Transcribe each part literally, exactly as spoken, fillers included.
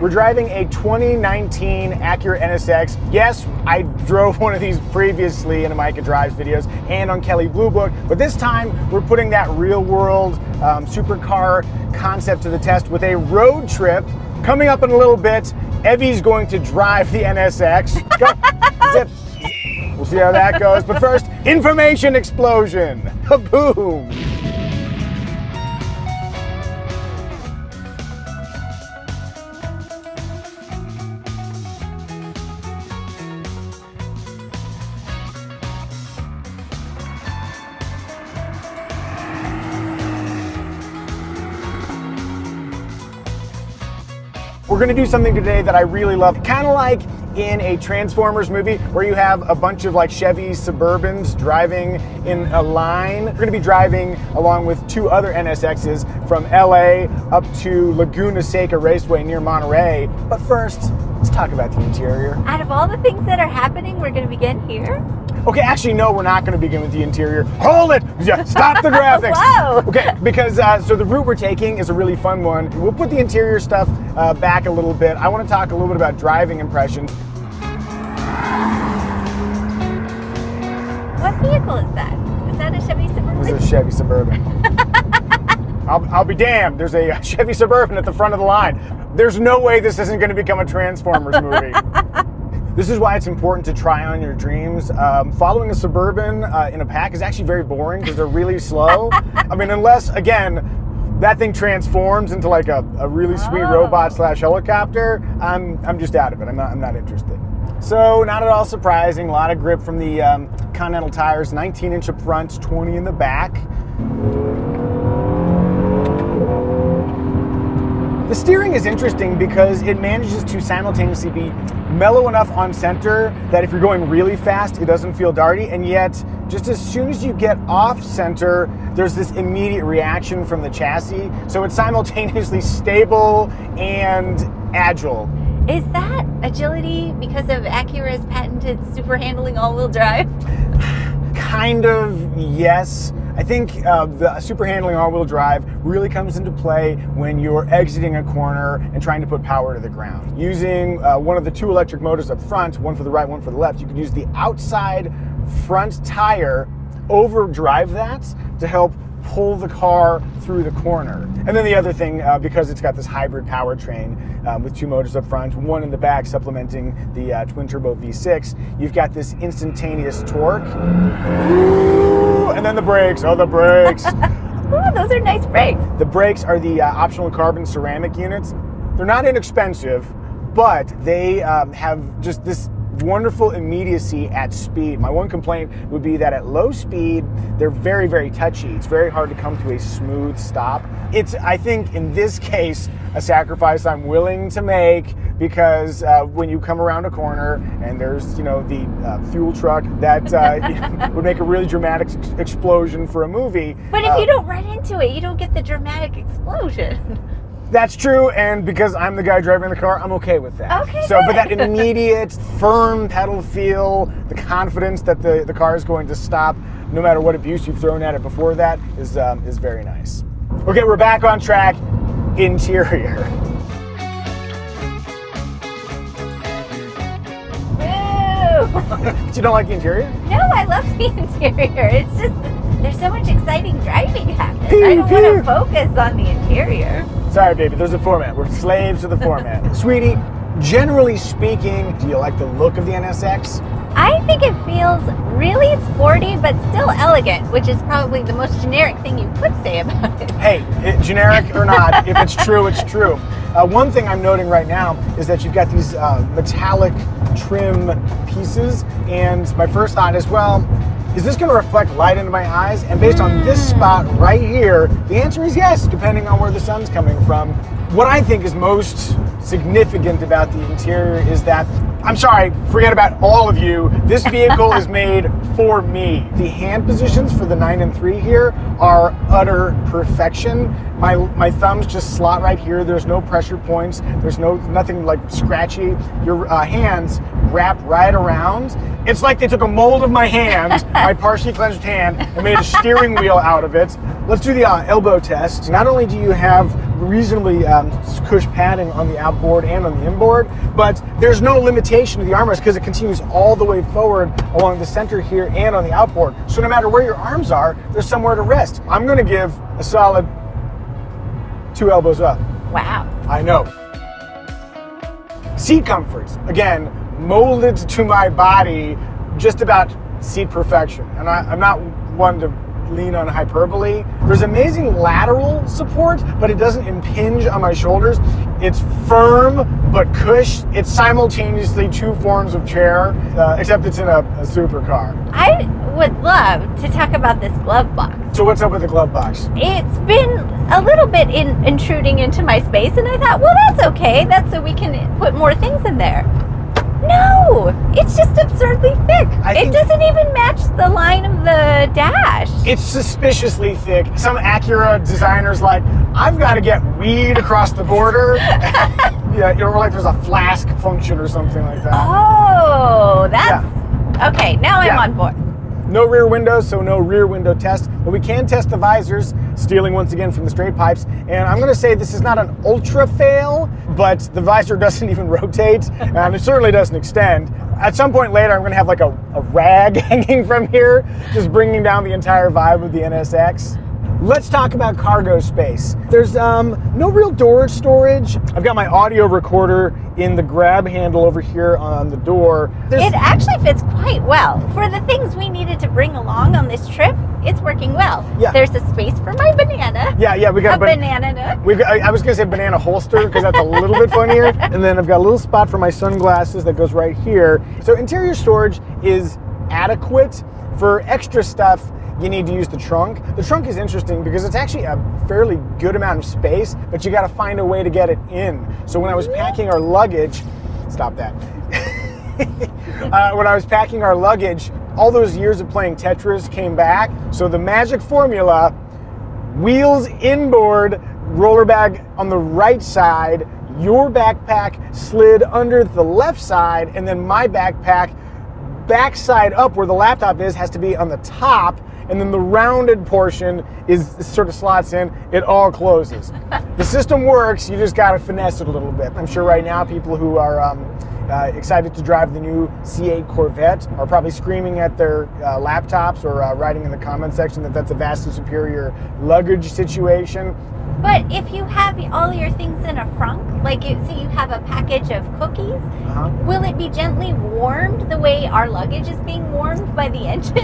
We're driving a twenty nineteen Acura N S X. Yes, I drove one of these previously in the Micah Drives videos and on Kelly Blue Book, but this time we're putting that real world um, supercar concept to the test with a road trip. Coming up in a little bit, Evie's going to drive the N S X. Go. We'll see how that goes, but first, information explosion. Kaboom. We're gonna do something today that I really love, kind of like in a Transformers movie where you have a bunch of like Chevy Suburbans driving in a line. We're gonna be driving along with two other N S Xs from L A up to Laguna Seca Raceway near Monterey. But first, let's talk about the interior. Out of all the things that are happening, we're gonna begin here. Okay, actually, no, we're not going to begin with the interior. Hold it! Yeah, stop the graphics! Whoa! Okay, because, uh, so the route we're taking is a really fun one. We'll put the interior stuff uh, back a little bit. I want to talk a little bit about driving impressions. What vehicle is that? Is that a Chevy Suburban? This is a Chevy Suburban. I'll, I'll be damned, there's a Chevy Suburban at the front of the line. There's no way this isn't going to become a Transformers movie. This is why it's important to try on your dreams. Um, following a Suburban uh, in a pack is actually very boring because they're really slow. I mean, unless, again, that thing transforms into like a, a really sweet oh. robot slash helicopter, I'm, I'm just out of it. I'm not, I'm not interested. So, not at all surprising. A lot of grip from the um, Continental tires, nineteen inch up front, twenty in the back. The steering is interesting because it manages to simultaneously be mellow enough on center that if you're going really fast, it doesn't feel darty, and yet just as soon as you get off center, there's this immediate reaction from the chassis, so it's simultaneously stable and agile. Is that agility because of Acura's patented super handling all-wheel drive? Kind of, yes. I think uh, the super handling all-wheel drive really comes into play when you're exiting a corner and trying to put power to the ground. Using uh, one of the two electric motors up front, one for the right, one for the left, you can use the outside front tire, overdrive that to help pull the car through the corner. And then the other thing, uh, because it's got this hybrid powertrain uh, with two motors up front, one in the back supplementing the uh, twin-turbo V six, you've got this instantaneous torque. Ooh, and then the brakes. Oh, the brakes. Ooh, those are nice brakes. The brakes are the uh, optional carbon ceramic units. They're not inexpensive, but they um, have just this wonderful immediacy at speed. My one complaint would be that at low speed, they're very, very touchy. It's very hard to come to a smooth stop. It's, I think, in this case, a sacrifice I'm willing to make because uh, when you come around a corner and there's, you know, the uh, fuel truck that uh, would make a really dramatic ex explosion for a movie. But if uh, you don't run into it, you don't get the dramatic explosion. That's true, and because I'm the guy driving the car, I'm okay with that. Okay, so, good. But that immediate, firm pedal feel, the confidence that the, the car is going to stop, no matter what abuse you've thrown at it before that, is, um, is very nice. Okay, we're back on track. Interior. Woo! You don't like the interior? No, I love the interior. It's just, there's so much exciting driving happening. Pew, I don't want to focus on the interior. Sorry, baby, there's a format. We're slaves to the format. Sweetie, generally speaking, do you like the look of the N S X? I think it feels really sporty, but still elegant, which is probably the most generic thing you could say about it. Hey, it, generic or not, if it's true, it's true. Uh, one thing I'm noting right now is that you've got these uh, metallic trim pieces, and my first thought is, well, is this going to reflect light into my eyes? And based on this spot right here, the answer is yes, depending on where the sun's coming from. What I think is most significant about the interior is that I'm sorry, forget about all of you. This vehicle is made for me. The hand positions for the nine and three here are utter perfection. My, my thumbs just slot right here. There's no pressure points. There's no nothing like scratchy. Your uh, hands wrap right around. It's like they took a mold of my hand, my partially clenched hand, and made a steering wheel out of it. Let's do the uh, elbow test. Not only do you have reasonably um, cushioned padding on the outboard and on the inboard, but there's no limitation to the armrest because it continues all the way forward along the center here and on the outboard. So no matter where your arms are, there's somewhere to rest. I'm gonna give a solid two elbows up. Wow. I know. Seat comforts, again, molded to my body, just about seat perfection. And I, I'm not one to lean on hyperbole. There's amazing lateral support, but it doesn't impinge on my shoulders. It's firm, but cush. It's simultaneously two forms of chair, uh, except it's in a, a supercar. I would love to talk about this glove box. So what's up with the glove box? It's been a little bit in, intruding into my space, and I thought, well, that's okay. That's so we can put more things in there. No, it's just absurdly thick. It doesn't even match the line of the dash. It's suspiciously thick. Some Acura designers like, I've got to get weed across the border. Yeah, or like there's a flask function or something like that. Oh, that's, yeah. Okay, now I'm yeah. on board. No rear windows, so no rear window test, but we can test the visors, stealing once again from the straight pipes. And I'm gonna say this is not an ultra fail, but the visor doesn't even rotate, and it certainly doesn't extend. At some point later, I'm gonna have like a, a rag hanging from here, just bringing down the entire vibe of the N S X. Let's talk about cargo space. There's um, no real door storage. I've got my audio recorder in the grab handle over here on the door. There's it actually fits quite well. For the things we needed to bring along on this trip, it's working well. Yeah. There's a space for my banana. Yeah, yeah, we got a ba banana nook. We've got, I, I was gonna say banana holster because that's a little bit funnier. And then I've got a little spot for my sunglasses that goes right here. So interior storage is adequate. For extra stuff, you need to use the trunk. The trunk is interesting because it's actually a fairly good amount of space, but you gotta find a way to get it in. So when I was packing our luggage, stop that. uh, when I was packing our luggage, all those years of playing Tetris came back. So the magic formula, wheels inboard, roller bag on the right side, your backpack slid under the left side, and then my backpack backside up where the laptop is has to be on the top, and then the rounded portion is sort of slots in, it all closes. The system works, you just gotta finesse it a little bit. I'm sure right now people who are um, uh, excited to drive the new C eight Corvette are probably screaming at their uh, laptops or uh, writing in the comment section that that's a vastly superior luggage situation. But if you have all your things in a frunk, like it, so you have a package of cookies, uh-huh. will it be gently warmed the way our luggage is being warmed by the engine?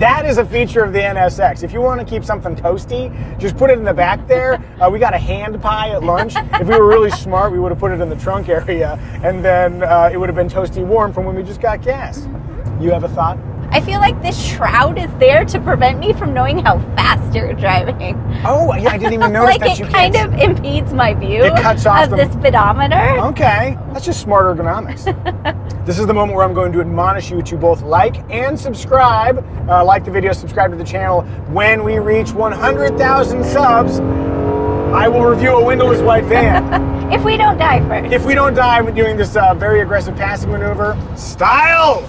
That is a feature of the N S X. If you want to keep something toasty, just put it in the back there. Uh, we got a hand pie at lunch. If we were really smart, we would have put it in the trunk area, and then uh, it would have been toasty warm from when we just got gas. Mm-hmm. You have a thought? I feel like this shroud is there to prevent me from knowing how fast you're driving. Oh, yeah, I didn't even notice like that you can't. Like, it kind of impedes my view it cuts off of the speedometer. Okay, that's just smart ergonomics. This is the moment where I'm going to admonish you to both like and subscribe. Uh, like the video, subscribe to the channel. When we reach one hundred thousand subs, I will review a windowless white van. If we don't die first. If we don't die when doing this uh, very aggressive passing maneuver. Style!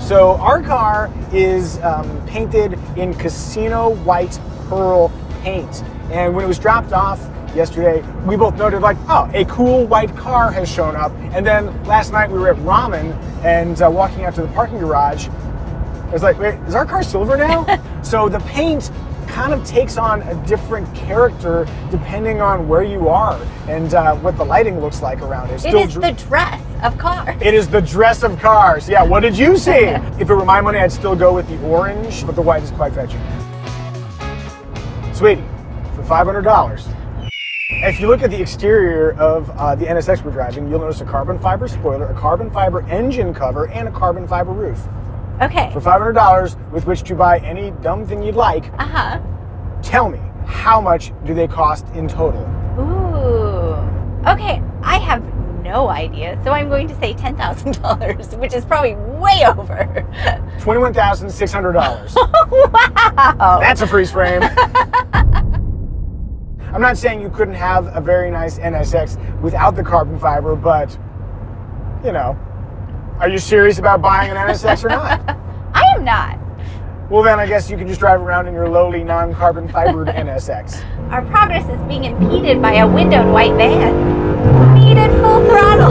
So our car is um, painted in casino white pearl paint. And when it was dropped off yesterday, we both noted like, oh, a cool white car has shown up. And then last night we were at Ramen and uh, walking out to the parking garage, I was like, wait, is our car silver now? So the paint kind of takes on a different character depending on where you are and uh, what the lighting looks like around it. It is the dress of cars. It is the dress of cars. Yeah, what did you see? If it were my money, I'd still go with the orange, but the white is quite fetching. Sweetie, for five hundred dollars. If you look at the exterior of uh, the N S X we're driving, you'll notice a carbon fiber spoiler, a carbon fiber engine cover, and a carbon fiber roof. Okay. For five hundred dollars, with which to buy any dumb thing you'd like. Uh-huh. Tell me, how much do they cost in total? Ooh. Okay, I I have no idea, so I'm going to say ten thousand dollars, which is probably way over. twenty-one thousand six hundred dollars. Oh, wow. That's a freeze frame. I'm not saying you couldn't have a very nice N S X without the carbon fiber, but, you know, are you serious about buying an N S X or not? I am not. Well, then I guess you can just drive around in your lowly non-carbon fibered N S X. Our progress is being impeded by a windowed white van. Needed full throttle.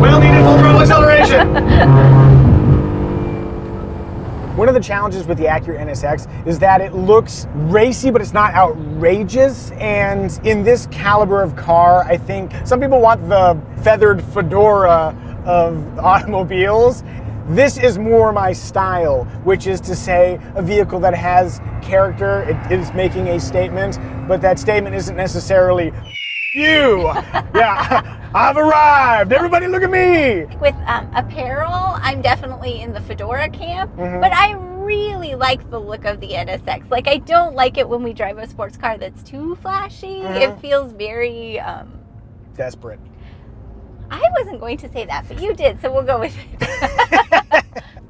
Well, needed full throttle acceleration. One of the challenges with the Acura N S X is that it looks racy, but it's not outrageous. And in this caliber of car, I think some people want the feathered fedora of automobiles. This is more my style, which is to say a vehicle that has character, it is making a statement, but that statement isn't necessarily you. Yeah, I've arrived. Everybody look at me. With um, apparel, I'm definitely in the fedora camp, mm-hmm. but I really like the look of the N S X. Like, I don't like it when we drive a sports car that's too flashy. Mm-hmm. It feels very... Um, desperate. I wasn't going to say that, but you did, so we'll go with it. I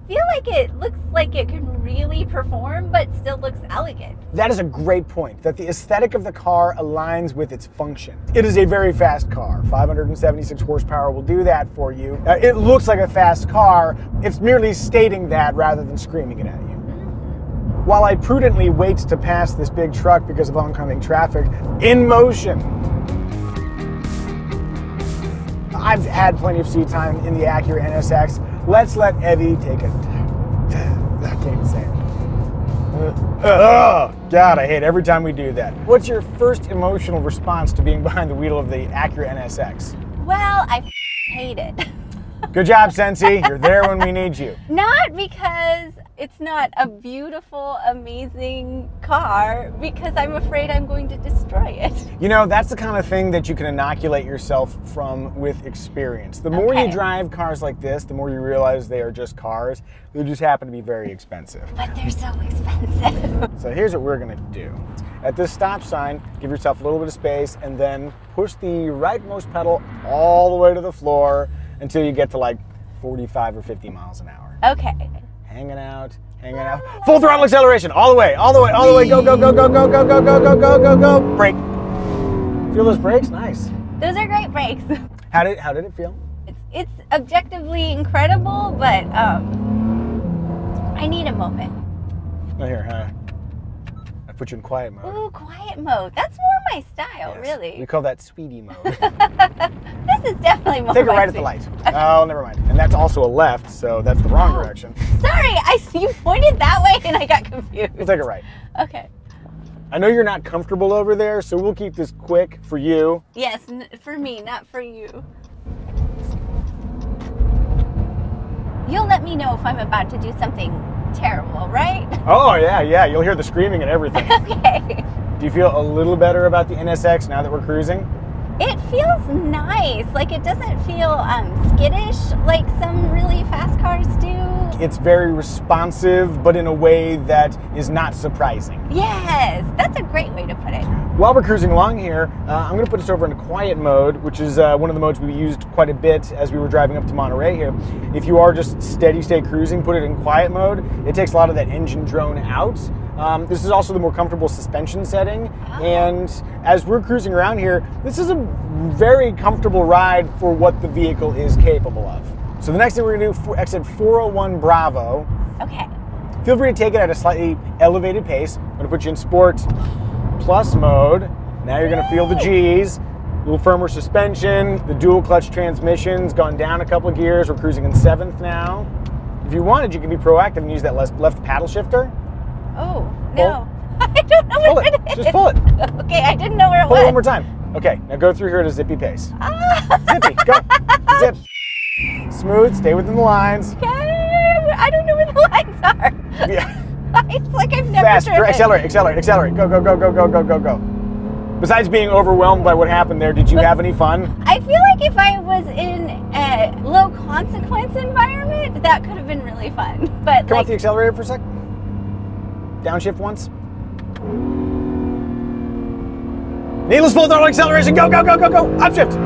feel like it looks like it can really perform, but still looks elegant. That is a great point, that the aesthetic of the car aligns with its function. It is a very fast car. five hundred seventy-six horsepower will do that for you. Uh, it looks like a fast car. It's merely stating that rather than screaming it at you. While I prudently wait to pass this big truck because of oncoming traffic, in motion. I've had plenty of seat time in the Acura N S X. Let's let Evie take it. I can't say it. Oh, God, I hate every time we do that. What's your first emotional response to being behind the wheel of the Acura N S X? Well, I hate it. Good job, Sensi. You're there when we need you. Not because it's not a beautiful, amazing car, because I'm afraid I'm going to destroy it. You know, that's the kind of thing that you can inoculate yourself from with experience. The more okay. you drive cars like this, the more you realize they are just cars. They just happen to be very expensive. But they're so expensive. So here's what we're going to do. At this stop sign, give yourself a little bit of space, and then push the rightmost pedal all the way to the floor until you get to like forty-five or fifty miles an hour. Okay. Hanging out, hanging out. Full throttle acceleration, all the way, all the way, all the way. Go, go, go, go, go, go, go, go, go, go, go, go. Brake. Feel those brakes? Nice. Those are great brakes. How did how did it feel? It's it's objectively incredible, but um, I need a moment. Oh, here, huh? I put you in quiet mode. Ooh, quiet mode. That's more my style, yes. really. We call that sweetie mode. This is definitely more. Take a right at the light. Okay. Oh, never mind. And that's also a left, so that's the wrong oh. direction. Sorry, I you pointed that way and I got confused. We'll take a right. Okay. I know you're not comfortable over there, so we'll keep this quick for you. Yes, for me, not for you. You'll let me know if I'm about to do something terrible, right? Oh, yeah, yeah. You'll hear the screaming and everything. Okay. Do you feel a little better about the N S X now that we're cruising? It feels nice. Like, it doesn't feel um, skittish like some really fast cars do. It's very responsive, but in a way that is not surprising. Yes, that's a great way to put it. While we're cruising along here, uh, I'm going to put us over into quiet mode, which is uh, one of the modes we used quite a bit as we were driving up to Monterey here. If you are just steady state cruising, put it in quiet mode. It takes a lot of that engine drone out. Um, this is also the more comfortable suspension setting, oh. and as we're cruising around here, this is a very comfortable ride for what the vehicle is capable of. So the next thing we're going to do, for exit four oh one Bravo. Okay. Feel free to take it at a slightly elevated pace. I'm going to put you in sport plus mode. Now you're going to feel the G's. A little firmer suspension. The dual clutch transmission's gone down a couple of gears. We're cruising in seventh now. If you wanted, you can be proactive and use that left paddle shifter. Oh, no. Pull. I don't know where it, it is. Just pull it. Okay, I didn't know where it pull was. Pull it one more time. Okay, now go through here at a zippy pace. Ah. Zippy, go. Zip. Smooth, stay within the lines. Okay. I don't know where the lines are. Yeah. It's like I've never Fast. driven. Accelerate, accelerate, accelerate. Go, go, go, go, go, go, go, go. Besides being overwhelmed by what happened there, did you but, have any fun? I feel like if I was in a low consequence environment, that could have been really fun. But Come like, off the accelerator for a sec. Downshift once. Needless full throttle acceleration. Go, go, go, go, go. Upshift.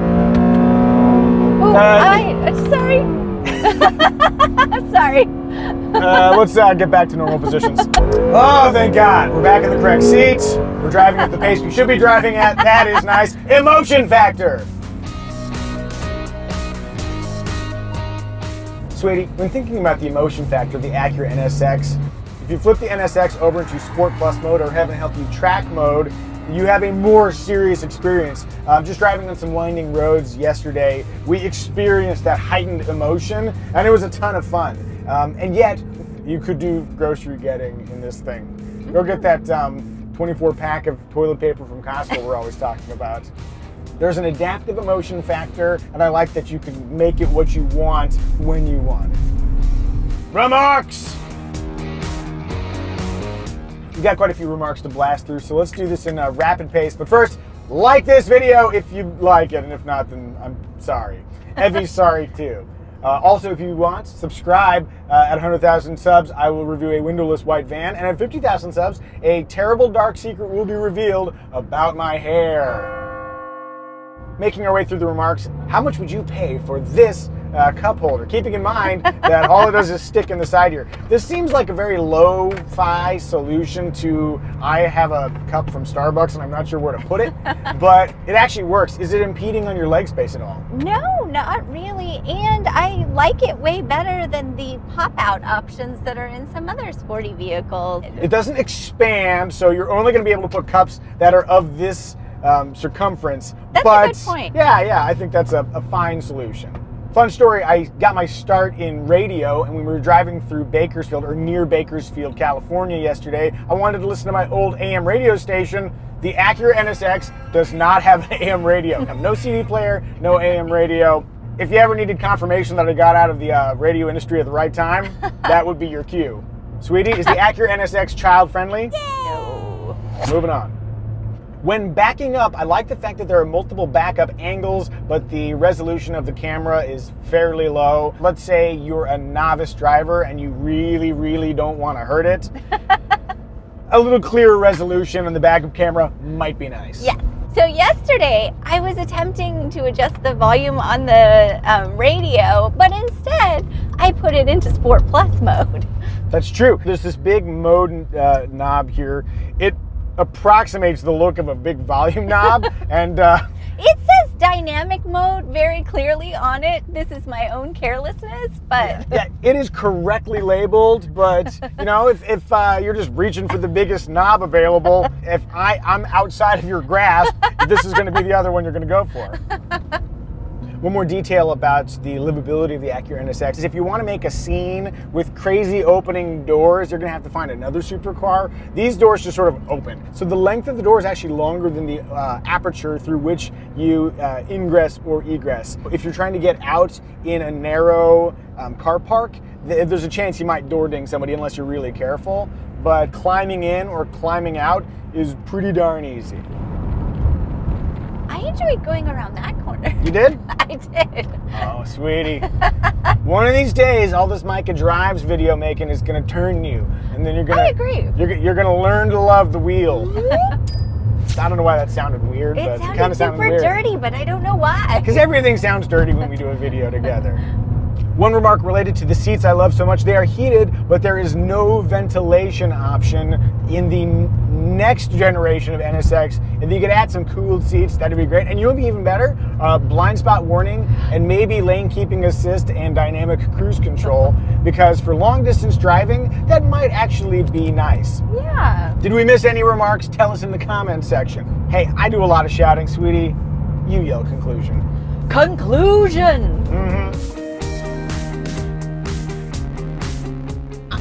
Ooh, uh, I, sorry. Sorry. uh, let's uh, get back to normal positions. Oh, thank God. We're back in the correct seats. We're driving at the pace we should be driving at. That is nice. Emotion factor. Sweetie, when thinking about the emotion factor of the Acura N S X, if you flip the N S X over into Sport Plus mode or Heaven Help You track mode, you have a more serious experience. Um, just driving on some winding roads yesterday, we experienced that heightened emotion, and it was a ton of fun. Um, and yet, you could do grocery getting in this thing. Go get that um, twenty-four pack of toilet paper from Costco we're always talking about. There's an adaptive emotion factor, and I like that you can make it what you want when you want it. Remarks! We've got quite a few remarks to blast through, so let's do this in a rapid pace. But first, like this video if you like it, and if not, then I'm sorry. Evie's sorry too. Uh, also, if you want, subscribe. Uh, at one hundred thousand subs, I will review a windowless white van, and at fifty thousand subs, a terrible dark secret will be revealed about my hair. Making our way through the remarks, how much would you pay for this uh, cup holder? Keeping in mind that all it does is stick in the side here. This seems like a very lo-fi solution to, I have a cup from Starbucks and I'm not sure where to put it, but it actually works. Is it impeding on your leg space at all? No, not really. And I like it way better than the pop-out options that are in some other sporty vehicles. It doesn't expand, so you're only going to be able to put cups that are of this Um, circumference. That's but, a good point. Yeah, yeah, I think that's a, a fine solution. Fun story, I got my start in radio, and when we were driving through Bakersfield, or near Bakersfield, California yesterday, I wanted to listen to my old A M radio station. The Acura N S X does not have an A M radio. Have no C D player, no A M radio. If you ever needed confirmation that I got out of the uh, radio industry at the right time, that would be your cue. Sweetie, is the Acura N S X child-friendly? No. Moving on. When backing up, I like the fact that there are multiple backup angles, but the resolution of the camera is fairly low. Let's say you're a novice driver and you really, really don't want to hurt it. A little clearer resolution on the backup camera might be nice. Yeah. So yesterday, I was attempting to adjust the volume on the um, radio, but instead, I put it into Sport Plus mode. That's true. There's this big mode uh, knob here. It approximates the look of a big volume knob, and uh, it says dynamic mode very clearly on it. This is my own carelessness, but yeah, yeah, it is correctly labeled. But you know, if, if uh, you're just reaching for the biggest knob available, if I I'm outside of your grasp, this is going to be the other one you're going to go for. One more detail about the livability of the Acura N S X is if you want to make a scene with crazy opening doors, you're going to have to find another supercar. These doors just sort of open. So the length of the door is actually longer than the uh, aperture through which you uh, ingress or egress. If you're trying to get out in a narrow um, car park, th there's a chance you might door ding somebody unless you're really careful. But climbing in or climbing out is pretty darn easy. I enjoyed going around that corner. You did? I did. Oh, sweetie. One of these days, all this Micah Drives video making is going to turn you, and then you're going to. I agree. You're, you're going to learn to love the wheel. I don't know why that sounded weird. It but sounded, it kind of sounded super weird. Dirty, but I don't know why. Because everything sounds dirty when we do a video together. One remark related to the seats I love so much: they are heated, but there is no ventilation option in the next generation of N S X. If you could add some cooled seats, that'd be great. And you know what would be even better? Uh, blind spot warning and maybe lane keeping assist and dynamic cruise control, because for long distance driving, that might actually be nice. Yeah. Did we miss any remarks? Tell us in the comments section. Hey, I do a lot of shouting, sweetie. You yell conclusion. Conclusion! Mm-hmm.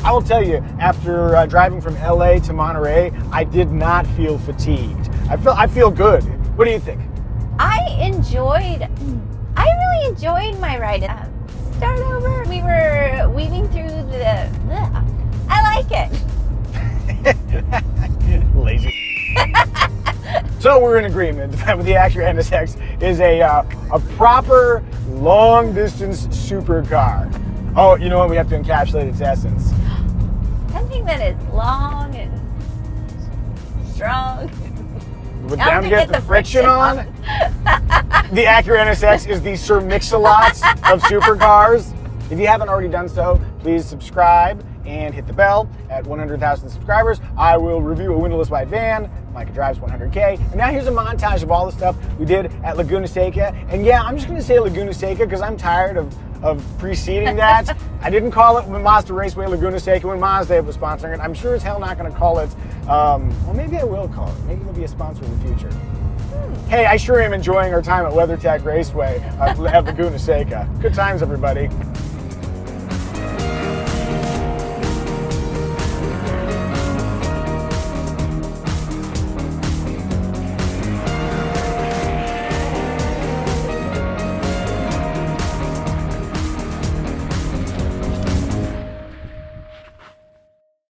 I will tell you, after uh, driving from L A to Monterey, I did not feel fatigued. I feel I feel good. What do you think? I enjoyed. I really enjoyed my ride. Uh, start over. We were weaving through the. Ugh, I like it. Lazy. So we're in agreement that the Acura N S X is a uh, a proper long distance supercar. Oh, you know what? We have to encapsulate its essence. Something that is long and strong. with them get the, the friction, friction on. The Acura N S X is the Sir Mix-a-Lots of supercars. If you haven't already done so, please subscribe and hit the bell. At one hundred thousand subscribers, I will review a windowless wide van, Micah Drives one hundred K. And now here's a montage of all the stuff we did at Laguna Seca. And yeah, I'm just gonna say Laguna Seca because I'm tired of, of preceding that. I didn't call it Mazda Raceway Laguna Seca when Mazda was sponsoring it. I'm sure as hell not gonna call it, um, well maybe I will call it. Maybe it'll be a sponsor in the future. Hmm. Hey, I sure am enjoying our time at WeatherTech Raceway uh, at Laguna Seca. Good times, everybody.